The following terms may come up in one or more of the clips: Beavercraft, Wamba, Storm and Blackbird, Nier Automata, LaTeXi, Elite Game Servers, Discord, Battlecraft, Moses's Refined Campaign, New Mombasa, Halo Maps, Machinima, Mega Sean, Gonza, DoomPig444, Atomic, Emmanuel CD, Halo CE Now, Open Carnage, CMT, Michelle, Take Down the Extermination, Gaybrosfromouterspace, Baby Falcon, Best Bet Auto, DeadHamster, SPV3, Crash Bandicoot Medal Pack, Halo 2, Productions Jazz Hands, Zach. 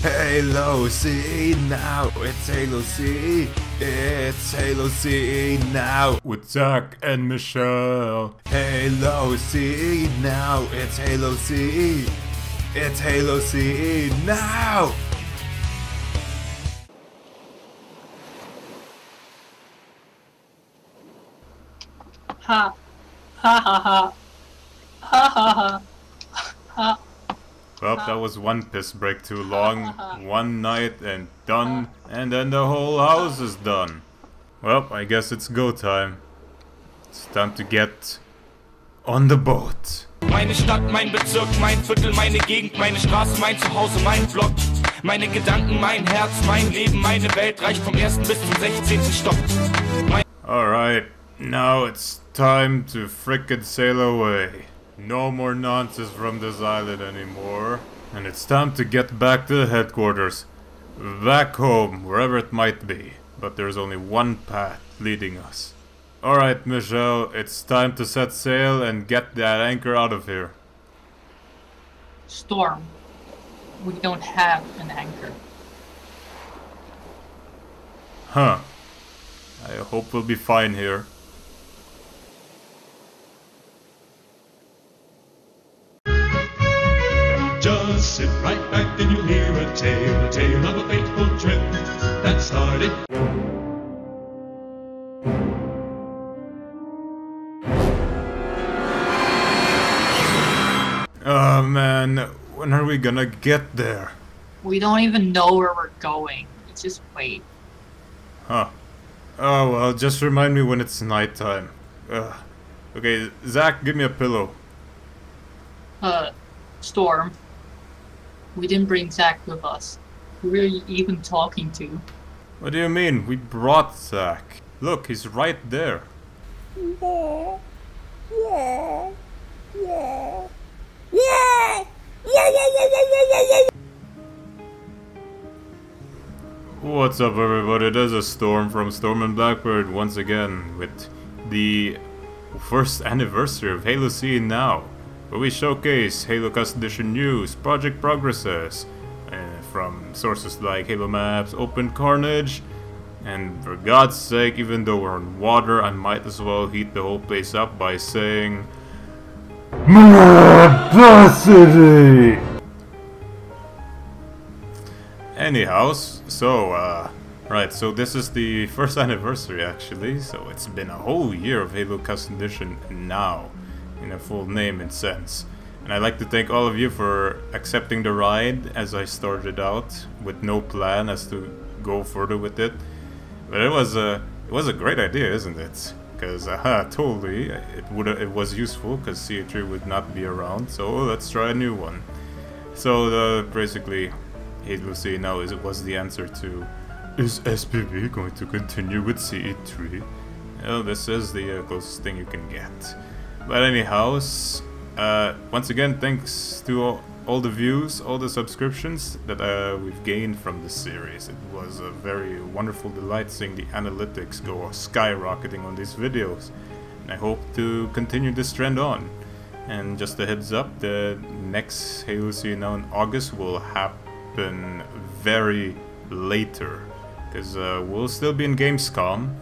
Halo CE Now, it's Halo CE, it's Halo CE Now, with Zach and Michelle. Halo CE Now, it's Halo CE, it's Halo CE Now! Ha, ha ha ha, ha ha ha, ha. Well, that was one piss break too long, one night and done, and then the whole house is done. Well, I guess it's go time. It's time to get on the boat. Meine Stadt, mein Bezirk, mein Viertel, meine Gegend, meine Straße, mein Zuhause, mein Vlog. Meine Gedanken, mein Herz, mein Leben, meine Welt reicht vom 1. bis zum 16. Stock. Alright, now it's time to frickin' sail away. No more nonsense from this island anymore. And it's time to get back to the headquarters. Back home, wherever it might be. But there's only one path leading us. Alright, Michelle, it's time to set sail and get that anchor out of here. Storm, we don't have an anchor. Huh. I hope we'll be fine here. Sit right back, then you'll hear a tale of a fateful trip that started. Oh man, when are we gonna get there? We don't even know where we're going. It's just wait. Huh. Oh well, just remind me when it's nighttime. Okay, Zach, give me a pillow. Storm. We didn't bring Zach with us. Who were you even talking to? What do you mean? We brought Zach. Look, he's right there. Yeah. Yeah. Yeah. Yeah. Yeah, yeah, yeah, yeah, yeah, yeah. What's up, everybody? This is Storm from Storm and Blackbird once again with the first anniversary of Halo CE Now, where we showcase Halo Custom Edition news, project progresses from sources like Halo Maps, Open Carnage, and for God's sake, even though we're on water, I might as well heat the whole place up by saying Modacity! Anyhows, so right, so this is the first anniversary actually, so it's been a whole year of Halo Custom Edition now, in a full name and sense. And I'd like to thank all of you for accepting the ride, as I started out with no plan as to go further with it. But it was a great idea, isn't it? Because totally it was useful, because CE3 would not be around, so let's try a new one. So basically Halo CE Now was the answer to, is SPV going to continue with CE3? Well, this is the closest thing you can get. But anyhow, once again, thanks to all the views, all the subscriptions that we've gained from the series. It was a very wonderful delight seeing the analytics go skyrocketing on these videos. And I hope to continue this trend on. And just a heads up, the next Halo CE Now in August will happen very later. Because we'll still be in Gamescom,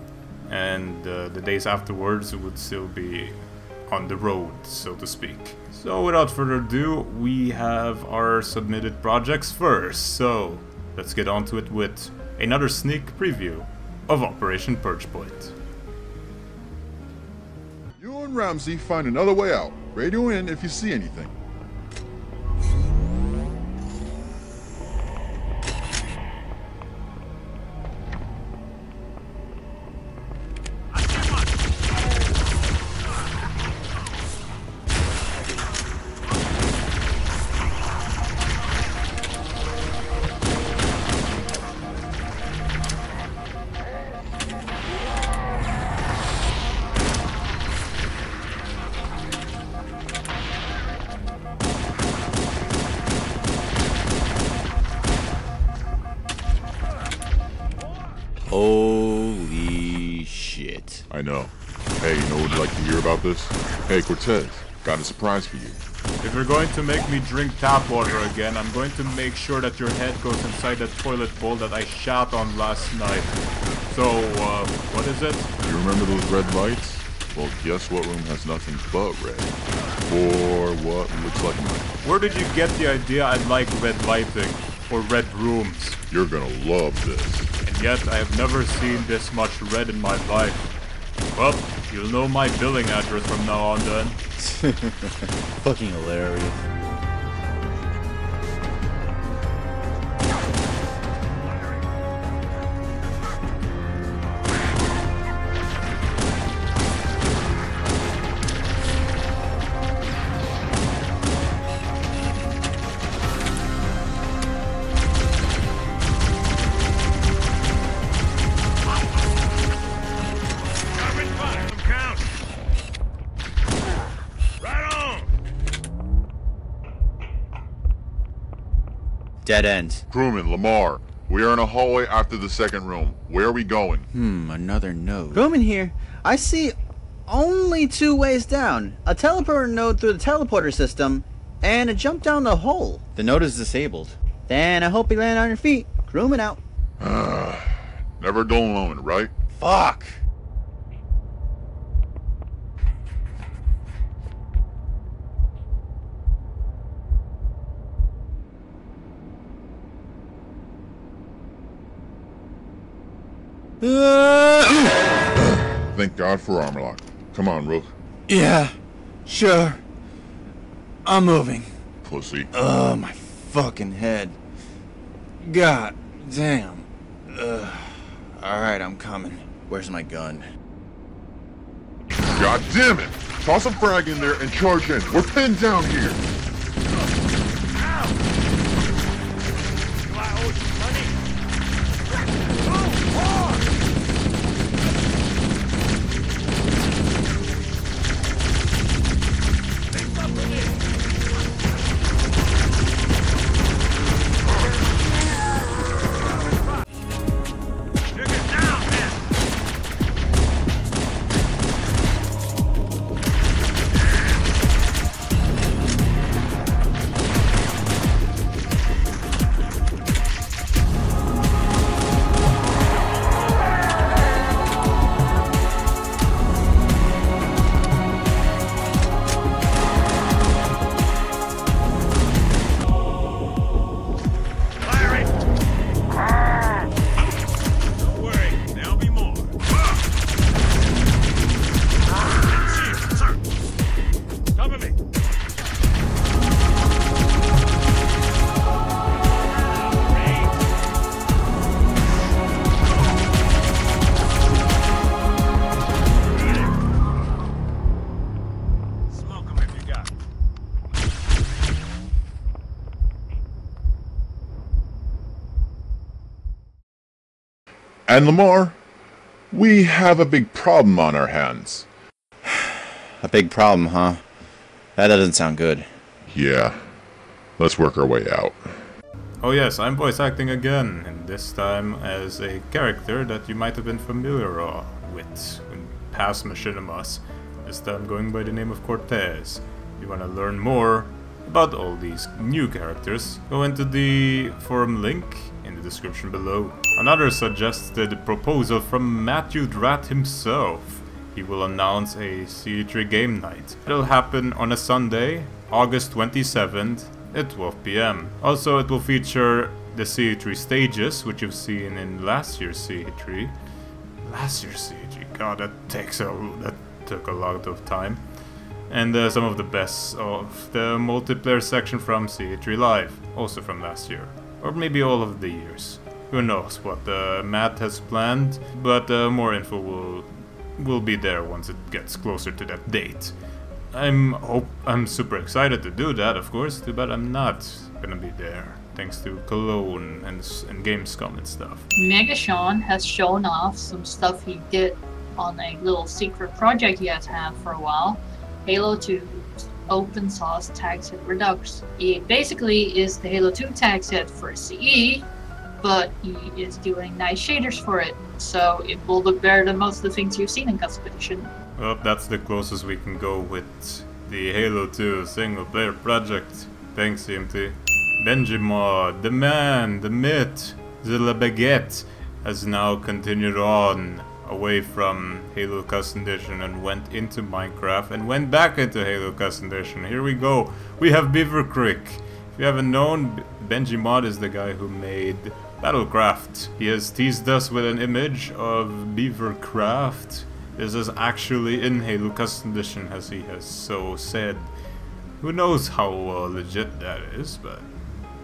and the days afterwards would still be on the road, so to speak. So without further ado, we have our submitted projects first, so let's get on to it with another sneak preview of Operation Purge Point. You and Ramsey find another way out. Radio in if you see anything. Holy shit. I know. Hey, you know what would you like to hear about this? Hey, Cortez, got a surprise for you. If you're going to make me drink tap water again, I'm going to make sure that your head goes inside that toilet bowl that I shot on last night. So, what is it? You remember those red lights? Well, guess what room has nothing but red? Or what looks like mine. Where did you get the idea I like red lighting? Or red rooms? You're gonna love this. And yet, I have never seen this much red in my life. Well, you'll know my billing address from now on then. Fucking hilarious. Dead end. Crewman, Lamar, we are in a hallway after the second room. Where are we going? Another node. Crewman here. I see only two ways down. A teleporter node through the teleporter system, and a jump down the hole. The node is disabled. Then I hope you land on your feet. Crewman out. Never dull moment, right? Fuck! Thank God for armor lock. Come on, Rook. Yeah, sure. I'm moving. Pussy. Oh, my fucking head. God damn. Alright, I'm coming. Where's my gun? God damn it! Toss a frag in there and charge in. We're pinned down here. And Lamar, we have a big problem on our hands. A big problem, huh? That doesn't sound good. Yeah. Let's work our way out. Oh yes, I'm voice acting again, and this time as a character that you might have been familiar with in past machinimas. This time going by the name of Cortez. If you want to learn more about all these new characters, go into the forum link in the description below. Another suggested proposal from Matthew Dratt himself. He will announce a CE3 game night. It'll happen on a Sunday, August 27th at 12 PM. Also, it will feature the CE3 stages, which you've seen in last year's CE3. Last year's CE3, god, that took a lot of time. And some of the best of the multiplayer section from CE3 Live, also from last year. Or maybe all of the years. Who knows what Matt has planned, but more info will be there once it gets closer to that date. I'm super excited to do that, of course, too bad I'm not gonna be there, thanks to Cologne and Gamescom and stuff. Mega Sean has shown off some stuff he did on a little secret project he has had for a while, Halo 2 open source tag set Redux. It basically is the Halo 2 tag set for CE, but he is doing nice shaders for it, so it will look better than most of the things you've seen in Custom Edition. Well, that's the closest we can go with the Halo 2 single player project. Thanks, CMT. Benji Mod, the man, the myth, the La Baguette, has now continued on away from Halo Custom Edition and went into Minecraft and went back into Halo Custom Edition. Here we go. We have Beavercraft. If you haven't known, Benji Mod is the guy who made Battlecraft. He has teased us with an image of Beavercraft. This is actually in Halo Custom Edition, as he has so said. Who knows how legit that is, but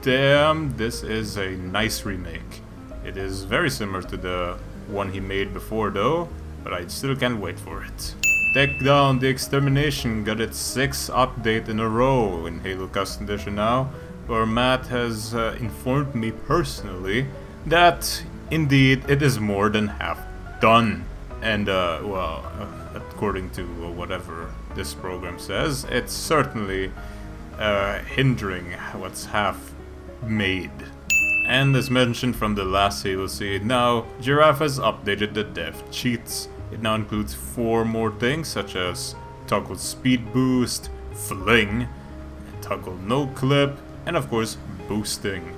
damn, this is a nice remake. It is very similar to the one he made before though, but I still can't wait for it. Take Down the Extermination got its 6th update in a row in Halo Custom Edition now, where Matt has informed me personally that indeed it is more than half done. And well, according to whatever this program says, it's certainly hindering what's half made. And as mentioned from the last Halo CE Now, Giraffe has updated the dev cheats. It now includes 4 more things, such as toggle speed boost, fling, toggle no clip, and of course boosting.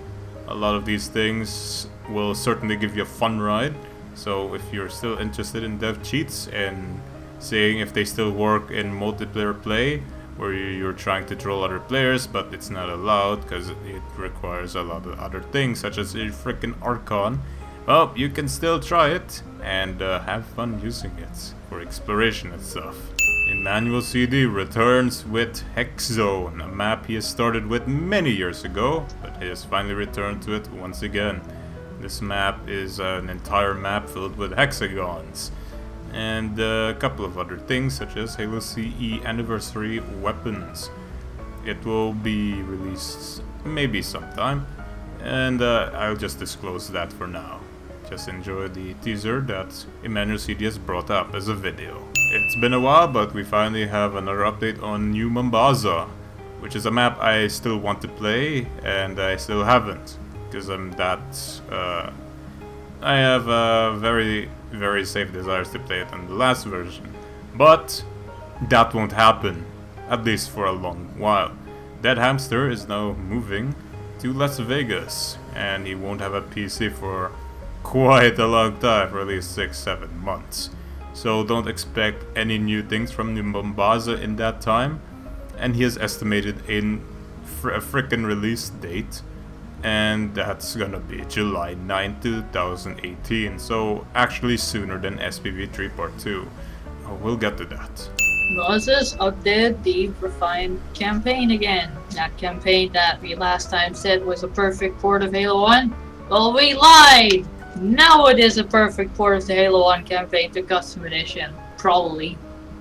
A lot of these things will certainly give you a fun ride. So if you're still interested in dev cheats and seeing if they still work in multiplayer play, where you're trying to troll other players but it's not allowed because it requires a lot of other things, such as a freaking Archon, well, you can still try it and have fun using it for exploration and stuff. Emmanuel CD returns with Hexzone, a map he has started with many years ago, but he has finally returned to it once again. This map is an entire map filled with hexagons and a couple of other things, such as Halo CE Anniversary weapons. It will be released maybe sometime, and I'll just disclose that for now. Just enjoy the teaser that Emmanuel CD has brought up as a video. It's been a while, but we finally have another update on New Mombasa, which is a map I still want to play, and I still haven't, because I'm that... I have very, very safe desires to play it on the last version. But that won't happen, at least for a long while. That hamster is now moving to Las Vegas, and he won't have a PC for quite a long time, for at least 6-7 months. So don't expect any new things from New Mombasa in that time. And he has estimated a frickin' release date, and that's gonna be July 9, 2018, so actually sooner than SPV3 Part 2. We'll get to that. Moses updated the refined campaign again. That campaign that we last time said was a perfect port of Halo 1. Well, we lied! Now it is a perfect port of the Halo 1 campaign to Custom Edition. Probably.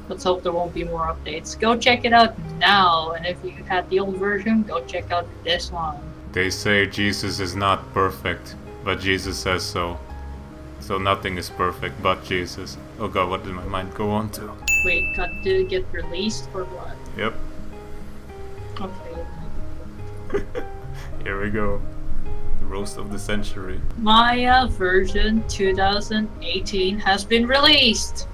Let's hope there won't be more updates. Go check it out now, and if you had the old version, go check out this one. They say Jesus is not perfect, but Jesus says so. So nothing is perfect but Jesus. Oh god, what did my mind go on to? Wait, did it get released or what? Yep. Okay. Here we go. The roast of the century. Maya version 2018 has been released.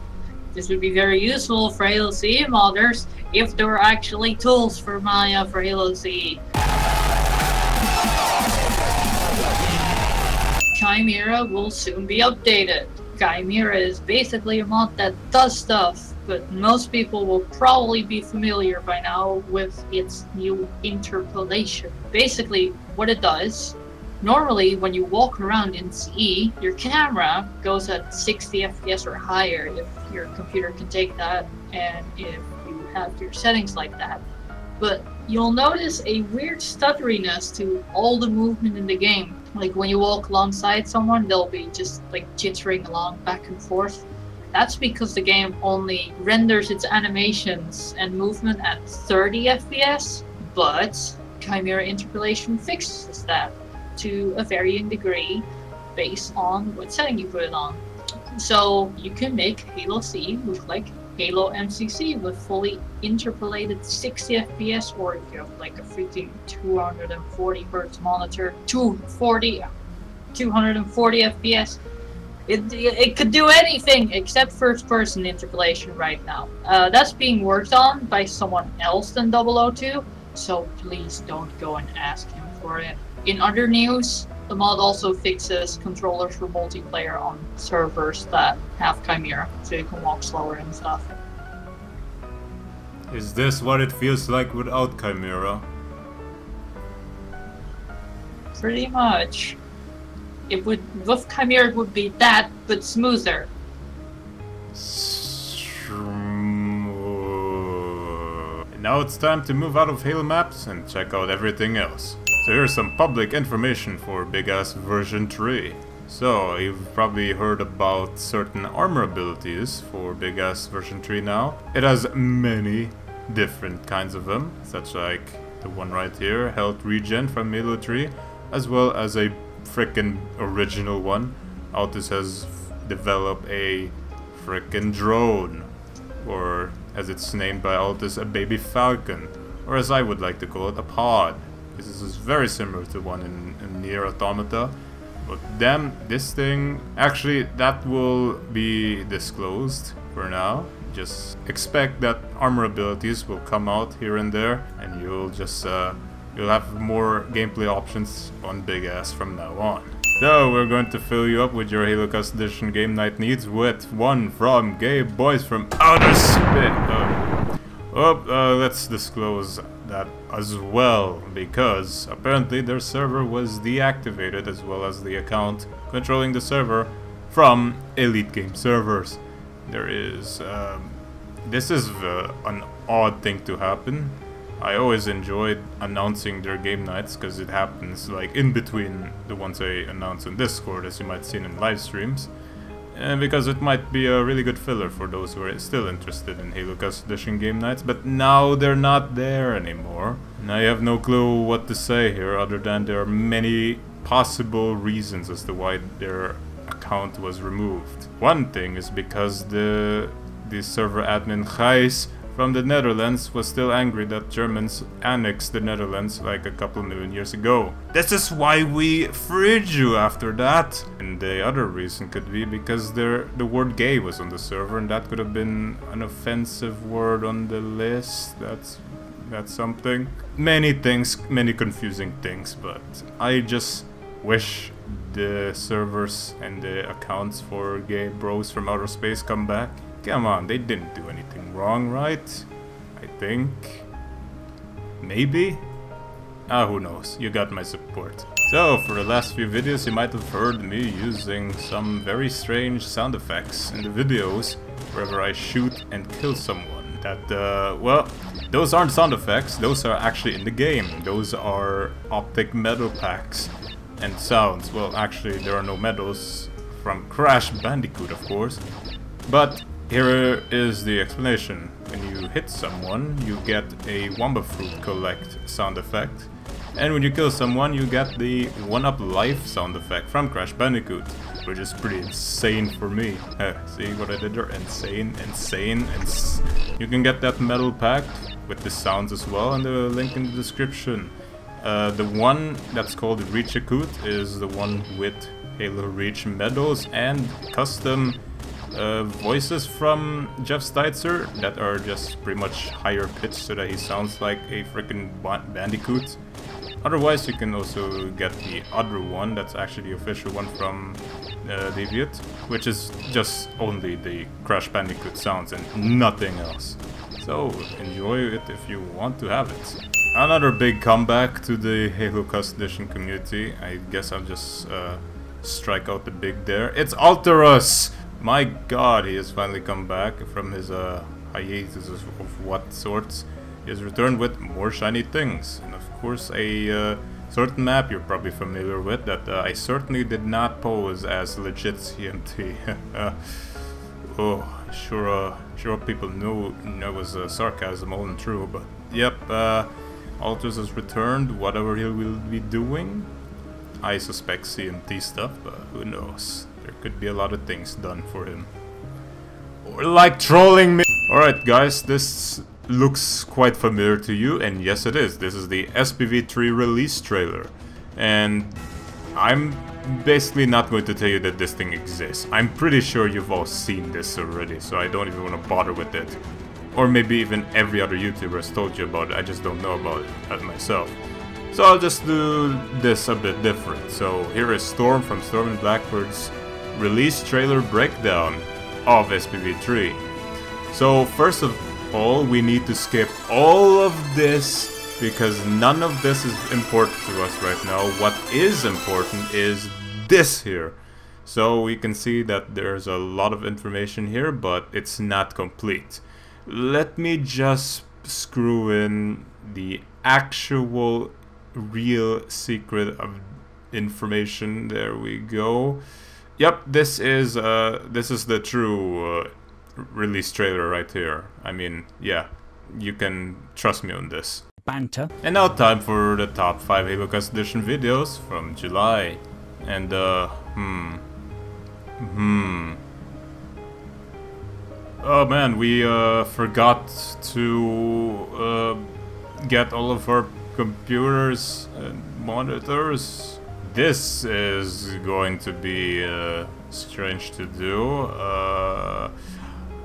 This would be very useful for Halo CE modders if there were actually tools for Maya for Halo CE. Chimera will soon be updated. Chimera is basically a mod that does stuff, but most people will probably be familiar by now with its new interpolation. Basically, what it does, normally when you walk around in CE, your camera goes at 60 FPS or higher if your computer can take that and if you have your settings like that. But you'll notice a weird stutteriness to all the movement in the game. Like when you walk alongside someone, they'll be just like jittering along back and forth. That's because the game only renders its animations and movement at 30 FPS, but Chimera Interpolation fixes that to a varying degree based on what setting you put it on. So you can make Halo CE look like Halo MCC with fully interpolated 60 FPS, or if you have like a freaking 240 Hz monitor, 240 FPS, It could do anything except first-person interpolation right now. That's being worked on by someone else than 002, so please don't go and ask him for it. In other news, the mod also fixes controllers for multiplayer on servers that have Chimera, so you can walk slower and stuff. Is this what it feels like without Chimera? Pretty much. It would, with Chimera it would be that, but smoother. And now it's time to move out of Halo Maps and check out everything else. So here's some public information for Big Ass Version 3. So, you've probably heard about certain armor abilities for Big Ass Version 3 now. It has many different kinds of them, such like the one right here, health regen from Halo 3, as well as a frickin' original one. Altus has developed a frickin' drone, or as it's named by Altus, a baby falcon, or as I would like to call it, a pod. This is very similar to one in Nier Automata, but damn, this thing, actually that will be disclosed for now. Just expect that armor abilities will come out here and there, and you'll just you'll have more gameplay options on Big Ass from now on. So we're going to fill you up with your Halo Custom Edition game night needs with one from Gay Boys from Outer Space. Let's disclose that as well, because apparently their server was deactivated, as well as the account controlling the server, from Elite Game servers. There is this is an odd thing to happen. I always enjoyed announcing their game nights because it happens like in between the ones I announce on Discord, as you might see in live streams, and because it might be a really good filler for those who are still interested in Halo Custom Edition game nights. But now they're not there anymore, and I have no clue what to say here other than there are many possible reasons as to why their account was removed. One thing is because the server admin Gijs from the Netherlands was still angry that Germans annexed the Netherlands like a couple million years ago. This is why we freed you after that! And the other reason could be because the word gay was on the server, and that could have been an offensive word on the list. That's something. Many things, many confusing things, but I just wish the servers and the accounts for Gay Bros from Outer Space come back. Come on, they didn't do anything wrong, right? I think. Maybe? Ah, who knows? You got my support. So, for the last few videos you might have heard me using some very strange sound effects in the videos wherever I shoot and kill someone. That, well, those aren't sound effects, those are actually in the game. Those are optic medal packs and sounds. Well, actually, there are no medals from Crash Bandicoot, of course. But here is the explanation. When you hit someone, you get a Wamba Fruit Collect sound effect. And when you kill someone, you get the 1-Up Life sound effect from Crash Bandicoot, which is pretty insane for me. See what I did there? Insane, insane, you can get that medal pack with the sounds as well, and the link in the description. The one that's called Reach-A-Coot is the one with Halo Reach medals and custom voices from Jeff Steitzer that are just pretty much higher pitched so that he sounds like a freaking bandicoot. Otherwise, you can also get the other one that's actually the official one from Deviant, which is just only the Crash Bandicoot sounds and nothing else. So enjoy it if you want to have it. Another big comeback to the Halo Custom Edition community. I guess I'll just strike out the big there. It's Alterus! My god, he has finally come back from his hiatus of what sorts. He has returned with more shiny things, and of course a certain map you're probably familiar with that I certainly did not pose as legit CMT. Oh, sure people knew it was sarcasm all and true, but yep, Altus has returned, whatever he will be doing. I suspect CMT stuff, but who knows. There could be a lot of things done for him. Or like trolling me! Alright guys, this looks quite familiar to you, and yes it is. This is the SPV3 release trailer. And I'm basically not going to tell you that this thing exists. I'm pretty sure you've all seen this already, so I don't even want to bother with it. Or maybe even every other YouTuber has told you about it, I just don't know about it myself. So I'll just do this a bit different. So here is Storm from Storm and Blackbird's release trailer breakdown of SPV3. So first of all, we need to skip all of this, because none of this is important to us right now. What is important is this here. So we can see that there's a lot of information here, but it's not complete. Let me just screw in the actual real secret of information. There we go. Yep, this is the true release trailer right here. I mean, yeah, you can trust me on this. Banter. And now time for the top 5 Halo Custom Edition videos from July. And oh man, we forgot to get all of our computers and monitors. This is going to be strange to do.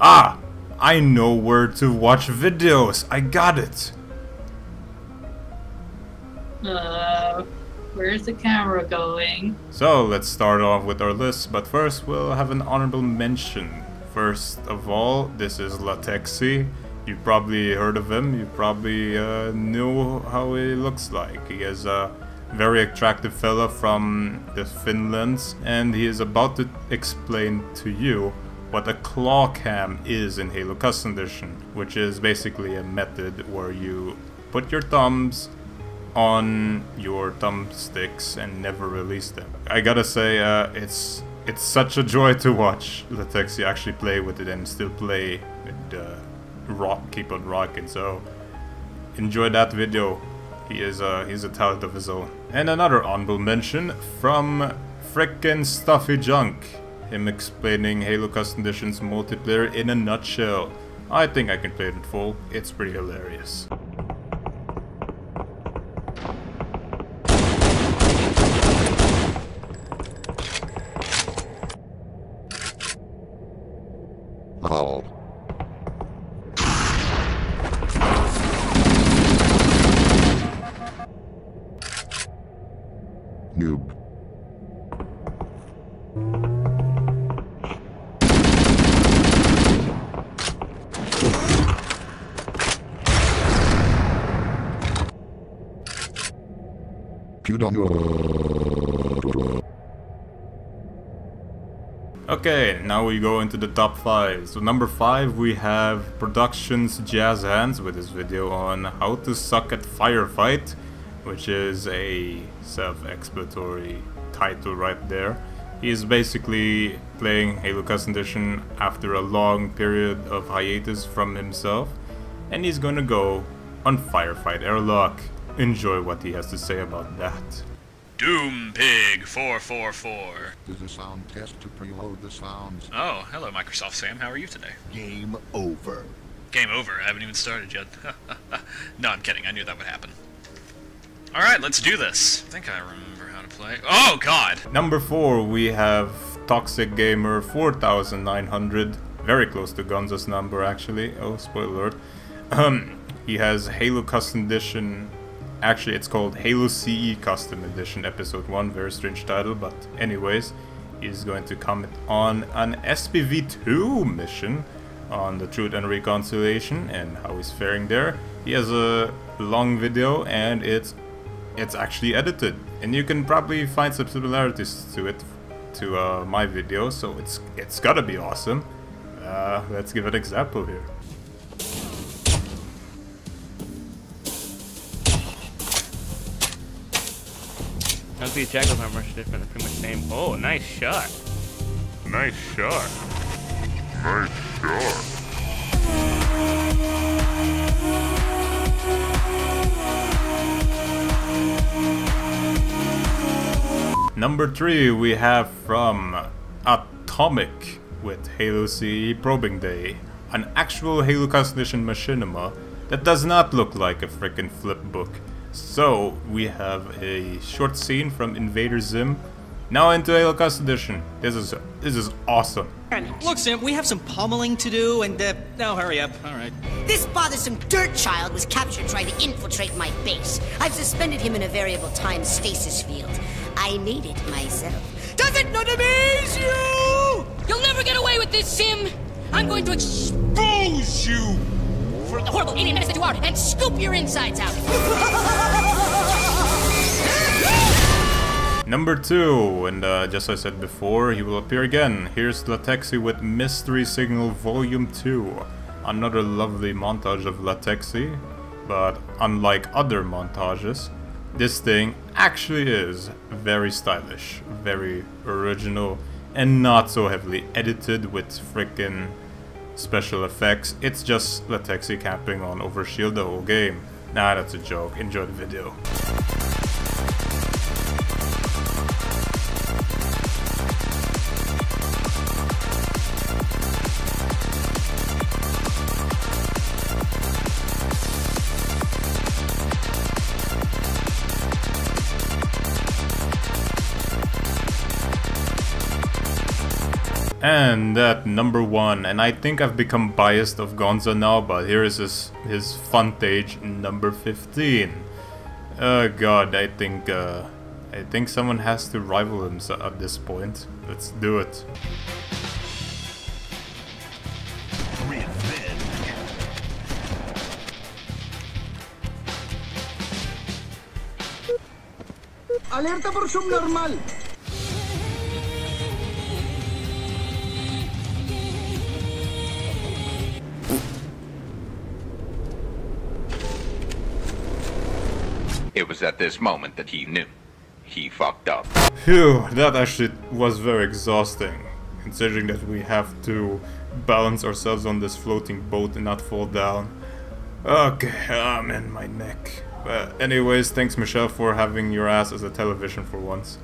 I know where to watch videos. I got it. Where's the camera going? So let's start off with our list, but first we'll have an honorable mention. First of all, this is LaTeXi. You probably heard of him, you probably knew how he looks like. He is a very attractive fella from the Finlands, and he is about to explain to you what a claw cam is in Halo Custom Edition, which is basically a method where you put your thumbs on your thumbsticks and never release them. I gotta say, it's such a joy to watch LaTeXi actually play with it and still play and keep on rocking. So enjoy that video. He is he's a talent of his own. And another honorable mention from frickin' Stuffy Junk. Him explaining Halo Custom Edition's multiplayer in a nutshell. I think I can play it in full. It's pretty hilarious. Okay, now we go into the top 5. So number 5 we have Productions Jazz Hands with his video on how to suck at firefight, which is a self-explanatory title right there. He is basically playing Halo Custom Edition after a long period of hiatus from himself, and he's gonna go on Firefight Airlock. Enjoy what he has to say about that. DoomPig444. This is a sound test to preload the sounds. Oh, hello Microsoft Sam, how are you today? Game over. Game over? I haven't even started yet. No, I'm kidding, I knew that would happen. Alright, let's do this. I think I remember how to play. Oh god! Number 4, we have Toxic Gamer 4900. Very close to Gonza's number, actually. Oh, spoiler alert. He has Halo Custom Edition. Actually, it's called Halo CE Custom Edition Episode 1, very strange title, but anyways, he's going to comment on an SPV2 mission on the Truth and Reconciliation and how he's faring there. He has a long video and it's actually edited, and you can probably find some similarities to it to my video, so it's gotta be awesome. Let's give an example here. I don't see jackals are much different, pretty much same. Oh, nice shot. Nice shot. Nice shot. Number 3 we have from Atomic with Halo CE Probing Day. An actual Halo Custom Edition machinima that does not look like a frickin' flip book. So we have a short scene from Invader Zim Now into Halo Custom Edition. This is awesome. Look, Sam, we have some pummeling to do, and now hurry up. All right. This bothersome dirt child was captured trying to infiltrate my base. I've suspended him in a variable time stasis field. I made it myself. Does it not amaze you? You'll never get away with this, Sim. I'm going to expose you for the horrible 80 minutes that you are, and scoop your insides out. Number 2, and just as I said before, he will appear again. Here's LaTeXi with Mystery Signal Volume 2. Another lovely montage of LaTeXi, but unlike other montages, this thing actually is very stylish, very original, and not so heavily edited with frickin' special effects. It's just LaTeXi camping on Overshield the whole game. Nah, that's a joke. Enjoy the video. And at number 1, and I think I've become biased of Gonza now, but here is his Funtage number 15. Oh god, I think someone has to rival him at this point. Let's do it. Alerta por subnormal. It was at this moment that he knew. He fucked up. Phew, that actually was very exhausting, considering that we have to balance ourselves on this floating boat and not fall down. Okay, I'm in my neck. But anyways, thanks Michelle for having your ass as a television for once.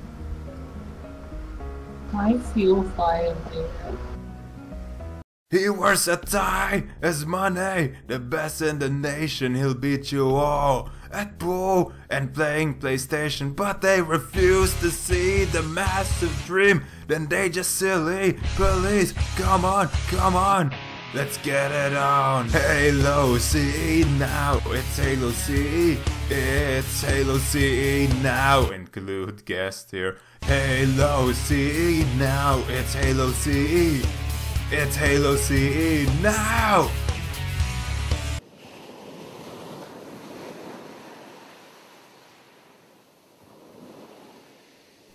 I feel fine, dude. He wears a tie as money, the best in the nation, he'll beat you all. At pool and playing PlayStation, but they refuse to see the massive dream. Then they just silly police. Come on, come on, let's get it on. Halo CE Now, it's Halo CE. It's Halo CE Now. Include guest here. Halo CE Now, it's Halo CE. It's Halo CE Now!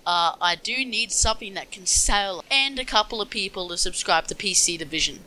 I do need something that can sell and a couple of people to subscribe to PC Division.